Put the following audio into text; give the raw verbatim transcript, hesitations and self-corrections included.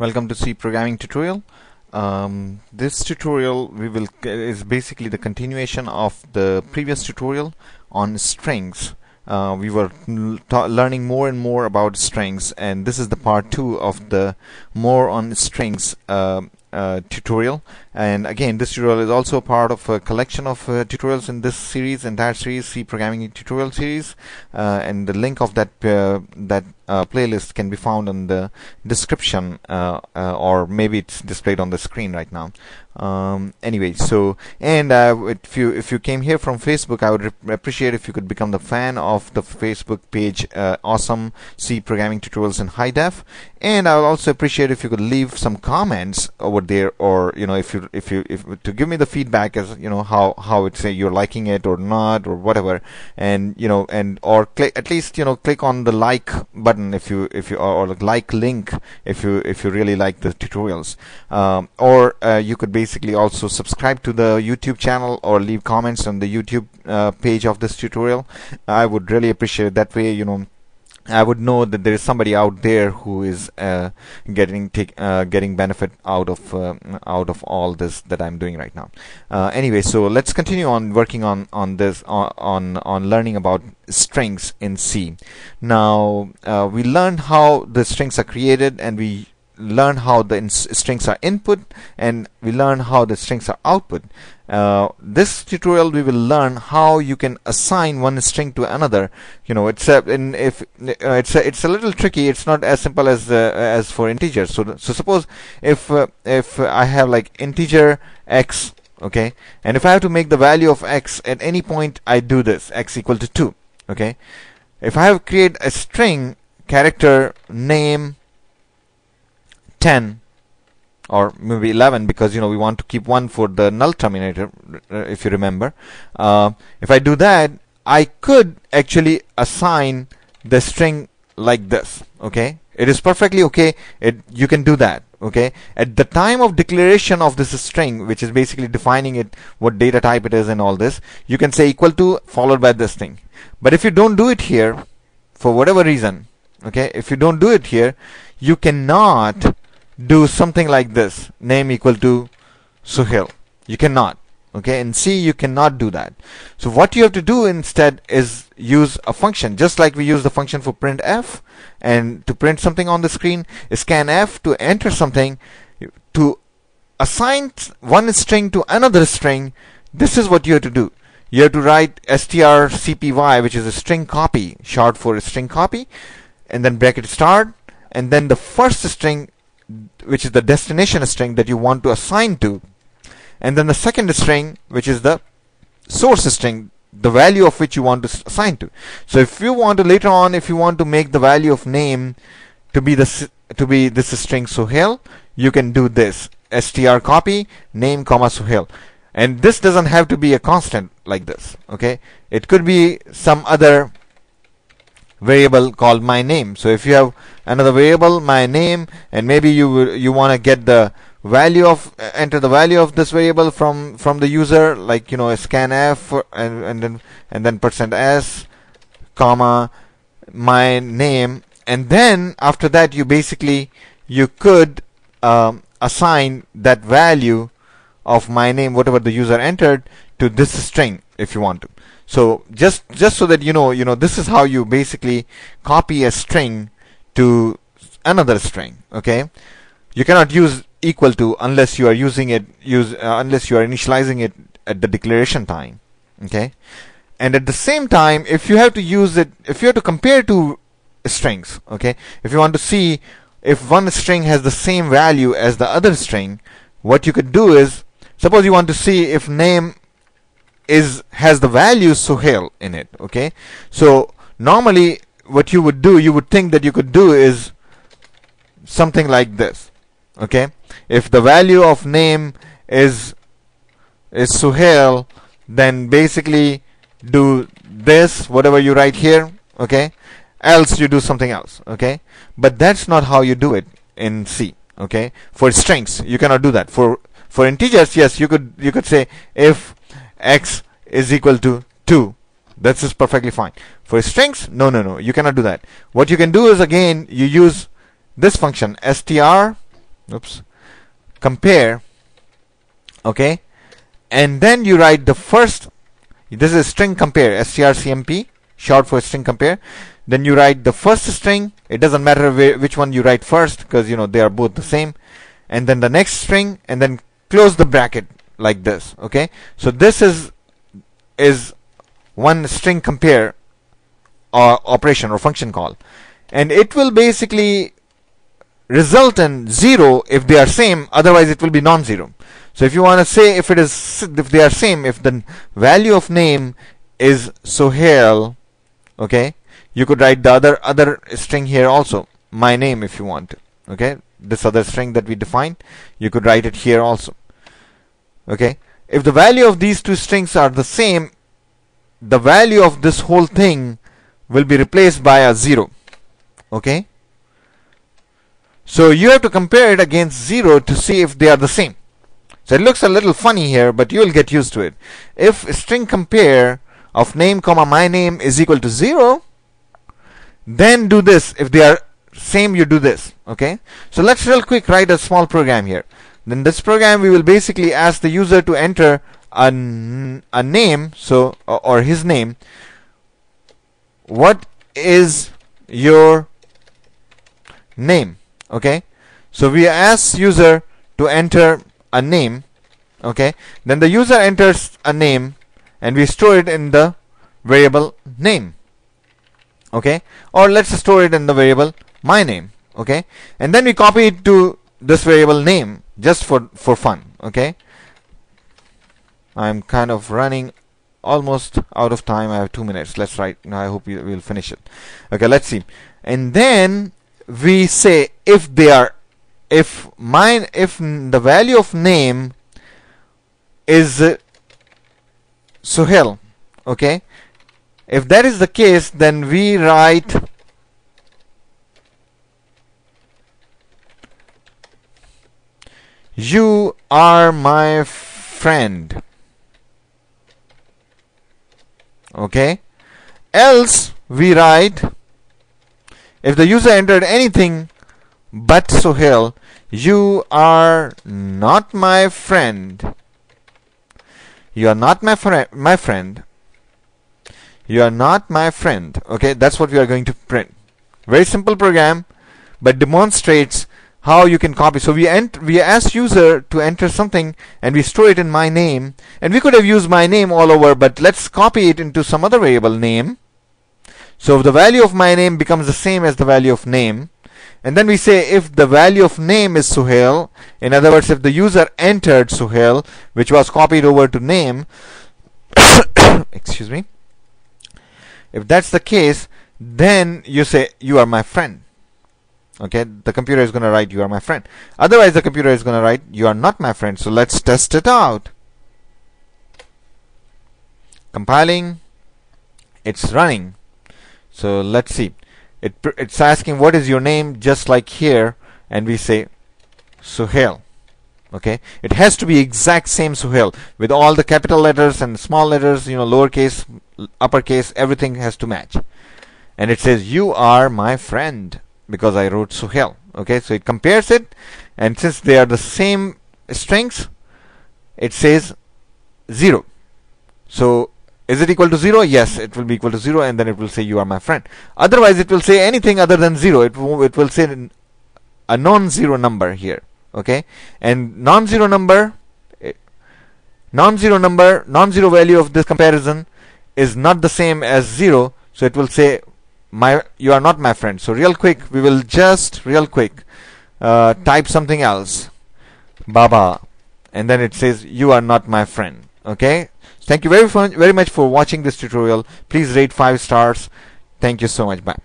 Welcome to C Programming tutorial. Um, this tutorial we will is basically the continuation of the previous tutorial on strings. Uh, we were learning more and more about strings, and this is the part two of the more on strings uh, uh, tutorial. And again, this tutorial is also part of a collection of uh, tutorials in this series, entire series, C Programming tutorial series. Uh, and the link of that uh, that uh, playlist can be found in the description, uh, uh, or maybe it's displayed on the screen right now. Um, anyway, so and uh, if you if you came here from Facebook, I would appreciate if you could become the fan of the Facebook page, uh, Awesome C Programming Tutorials in High Def. And I would also appreciate if you could leave some comments over there, or you know, if you if you if to give me the feedback as you know how how it's uh, you're liking it or not or whatever, and you know and or click at least you know click on the like button if you if you or, or like link if you if you really like the tutorials, um, or uh, you could basically Basically, also subscribe to the YouTube channel or leave comments on the YouTube uh, page of this tutorial. I would really appreciate it. That way, you know, I would know that there is somebody out there who is uh, getting take, uh, getting benefit out of uh, out of all this that I'm doing right now. Uh, anyway, so let's continue on working on on this on on, on learning about strings in C. Now uh, we learned how the strings are created, and we learn how the in strings are input, and we learn how the strings are output. Uh, this tutorial we will learn how you can assign one string to another. You know, it's a in if uh, it's a, it's a little tricky. It's not as simple as uh, as for integers. So so suppose if uh, if I have like integer x, okay, and if I have to make the value of x at any point, I do this x equal to two, okay. If I have create a string character name ten or maybe eleven, because you know we want to keep one for the null terminator, if you remember. Uh, if I do that, I could actually assign the string like this, okay. It is perfectly okay. It you can do that, okay. At the time of declaration of this string, which is basically defining it, what data type it is and all this, you can say equal to followed by this thing. But if you don't do it here for whatever reason, okay, if you don't do it here, you cannot do something like this, name equal to Suhail. You cannot, okay. In C you cannot do that. So what you have to do instead is use a function, just like we use the function for printf and to print something on the screen, scanf to enter something, to assign one string to another string. This is what you have to do. You have to write strcpy, which is a string copy, short for a string copy, and then bracket start, and then the first string, which is the destination string that you want to assign to, and then the second string, which is the source string, the value of which you want to assign to. So if you want to later on, if you want to make the value of name to be this to be this string Suhail, you can do this str copy name comma Suhail, and this doesn't have to be a constant like this, okay. It could be some other variable called my name. So if you have another variable my name, and maybe you you want to get the value of uh, enter the value of this variable from from the user, like you know a scanf and and then and then percent s comma my name, and then after that you basically you could um, assign that value of my name, whatever the user entered, to this string if you want to. So just just so that you know, you know this is how you basically copy a string to another string, okay. You cannot use equal to unless you are using it use uh, unless you are initializing it at the declaration time, okay. And at the same time, if you have to use it, if you have to compare two strings, okay, if you want to see if one string has the same value as the other string, what you could do is, suppose you want to see if name is has the value Suhail in it, okay. So normally what you would do, you would think that you could do is something like this, okay. If the value of name is is Suhail, then basically do this, whatever you write here, okay, else you do something else, okay. But that's not how you do it in C, okay. For strings you cannot do that. For for integers, yes, you could you could say if x is equal to two, that's just perfectly fine. For strings, no no no you cannot do that. What you can do is, again, you use this function str oops, compare, okay, and then you write the first, this is string compare, strcmp, short for string compare. Then you write the first string, it doesn't matter wh which one you write first, because you know they are both the same, and then the next string, and then close the bracket like this. Okay, so this is is one string compare uh, operation or function call, and it will basically result in zero if they are same, otherwise it will be non-zero. So if you want to say if it is if they are same, if the value of name is Sohail, okay, you could write the other other string here also, my name, if you want to. Okay, this other string that we defined, you could write it here also. Okay, if the value of these two strings are the same, the value of this whole thing will be replaced by a zero. Okay, so you have to compare it against zero to see if they are the same. So it looks a little funny here, but you'll get used to it. If string compare of name comma my name is equal to zero, then do this. If they are same, you do this. Okay, so let's real quick write a small program here. In this program we will basically ask the user to enter a, a name, so or his name. What is your name? Okay, so we ask user to enter a name. Okay, then the user enters a name and we store it in the variable name. Okay, or let's store it in the variable my name. Okay, and then we copy it to this variable name just for for fun. Okay, I'm kind of running almost out of time. I have two minutes. Let's write now. I hope we will finish it. Okay, let's see. And then we say if they are if mine if the value of name is uh, Sohail. Okay, if that is the case, then we write you are my friend. Okay, else we write if the user entered anything but Sohail, you are not my friend. You are not my friend my friend. You are not my friend. Okay, that's what we are going to print. Very simple program, but demonstrates how you can copy. So we ent we ask user to enter something and we store it in my name, and we could have used my name all over, but let's copy it into some other variable name. So the value of my name becomes the same as the value of name, and then we say if the value of name is Sohail, in other words if the user entered Sohail, which was copied over to name, excuse me, if that's the case, then you say you are my friend. Okay, the computer is going to write you are my friend. Otherwise the computer is going to write you are not my friend. So let's test it out. Compiling, it's running. So let's see, it it's asking what is your name, just like here, and we say Sohail. Okay, it has to be exact same Sohail with all the capital letters and small letters, you know, lowercase, uppercase, everything has to match. And it says you are my friend because I wrote Sohail. Okay, so it compares it, and since they are the same strings, it says zero. So is it equal to zero? Yes, it will be equal to zero, and then it will say you are my friend. Otherwise it will say anything other than zero. It, w it will say a non-zero number here. Okay, and non-zero number non-zero number non-zero value of this comparison is not the same as zero, so it will say my you are not my friend. So real quick we will just real quick uh, type something else, Baba, and then it says you are not my friend. Okay, thank you very very much for watching this tutorial. Please rate five stars. Thank you so much. Bye.